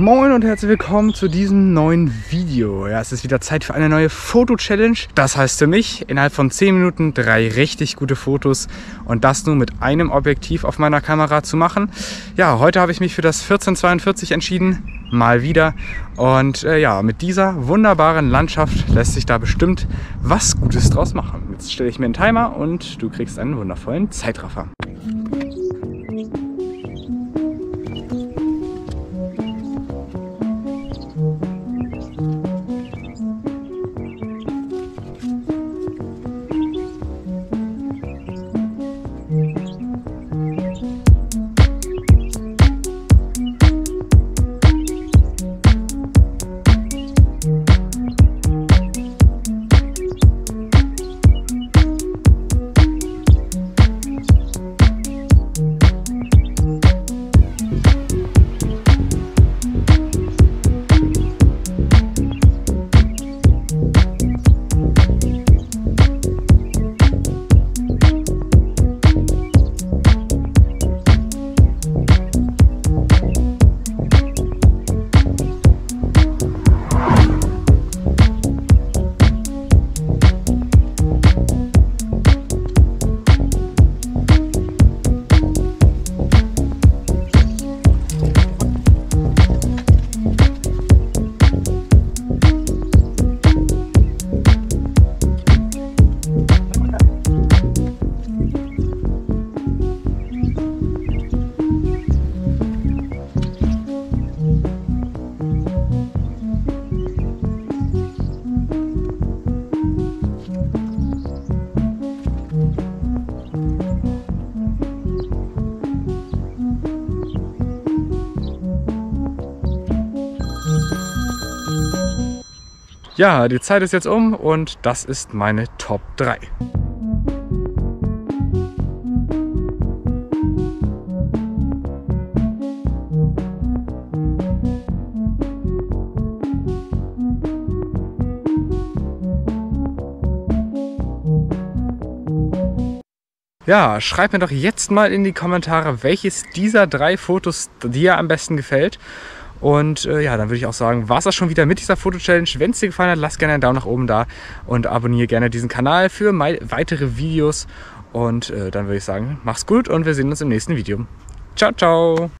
Moin und herzlich willkommen zu diesem neuen Video. Ja, es ist wieder Zeit für eine neue Foto-Challenge. Das heißt für mich, innerhalb von 10 Minuten 3 richtig gute Fotos und das nur mit einem Objektiv auf meiner Kamera zu machen. Ja, heute habe ich mich für das 14-42 entschieden, mal wieder. Und ja, mit dieser wunderbaren Landschaft lässt sich da bestimmt was Gutes draus machen. Jetzt stelle ich mir einen Timer und du kriegst einen wundervollen Zeitraffer. Ja, die Zeit ist jetzt um und das ist meine Top 3. Ja, schreib mir doch jetzt mal in die Kommentare, welches dieser 3 Fotos dir am besten gefällt. Und ja, dann würde ich auch sagen, war es das schon wieder mit dieser Foto-Challenge. Wenn es dir gefallen hat, lass gerne einen Daumen nach oben da und abonniere gerne diesen Kanal für weitere Videos. Und dann würde ich sagen, mach's gut und wir sehen uns im nächsten Video. Ciao, ciao!